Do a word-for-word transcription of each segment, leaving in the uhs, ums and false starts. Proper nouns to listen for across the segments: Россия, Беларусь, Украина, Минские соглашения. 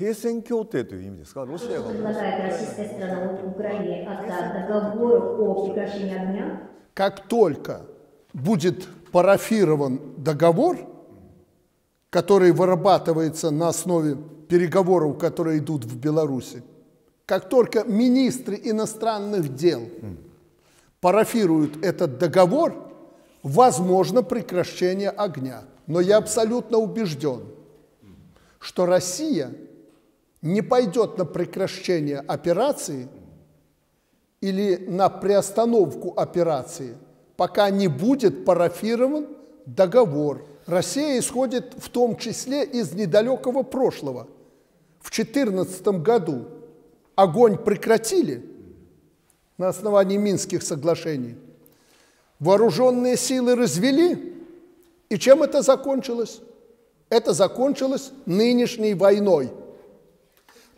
停戦協定という意味ですか、ロシアがпредлагает российская сторона Украине от договора о прекращении огня. Как только будет парафирован договор, который вырабатывается на основе переговоров, которые идут в Беларуси, как только министры иностранных дел парафируют этот договор, возможно прекращение огня. Но я абсолютно убежден, что Россия не пойдет на прекращение операции или на приостановку операции, пока не будет парафирован договор. Россия исходит в том числе из недалекого прошлого. В две тысячи четырнадцатом году огонь прекратили на основании Минских соглашений. Вооруженные силы развели. И чем это закончилось? Это закончилось нынешней войной.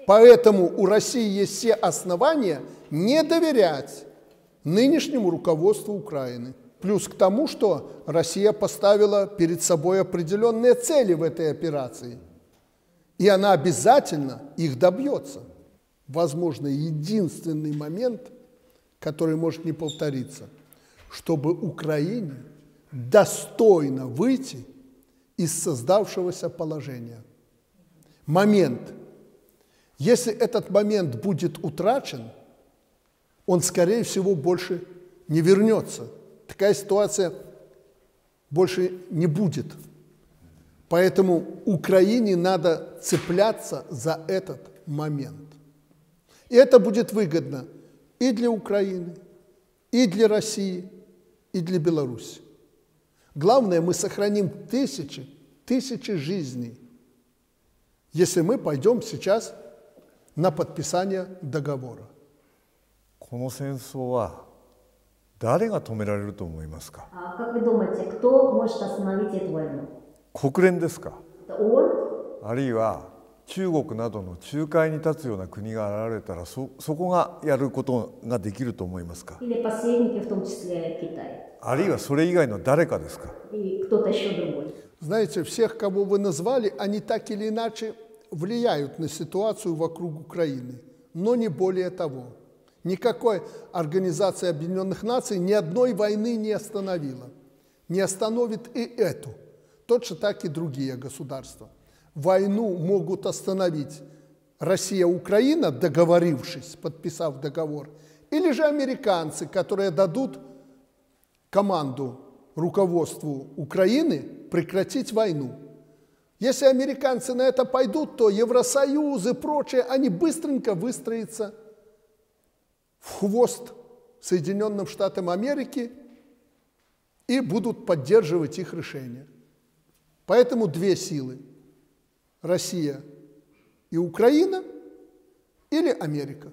Поэтому у России есть все основания не доверять нынешнему руководству Украины. Плюс к тому, что Россия поставила перед собой определенные цели в этой операции. И она обязательно их добьется. Возможно, единственный момент, который может не повториться, чтобы Украине достойно выйти из создавшегося положения. Момент. Если этот момент будет утрачен, он, скорее всего, больше не вернется. Такая ситуация больше не будет. Поэтому Украине надо цепляться за этот момент. И это будет выгодно и для Украины, и для России, и для Беларуси. Главное, мы сохраним тысячи, тысячи жизней, если мы пойдем сейчас на подписание договора. この戦争は誰が止められると思いますか?国連ですか? あるいは中国などの仲介に立つような国が現れたら そ, そこがやることができると思いますか? あるいはそれ以外の誰かですか? Знаете, всех, кого вы назвали, они так или иначе влияют на ситуацию вокруг Украины, но не более того. Никакой Организации Объединенных Наций ни одной войны не остановила. Не остановит и эту. Точно так и другие государства. Войну могут остановить Россия-Украина, договорившись, подписав договор, или же американцы, которые дадут команду руководству Украины прекратить войну. Если американцы на это пойдут, то Евросоюз и прочее, они быстренько выстроятся в хвост Соединенным Штатам Америки и будут поддерживать их решение. Поэтому две силы – Россия и Украина или Америка.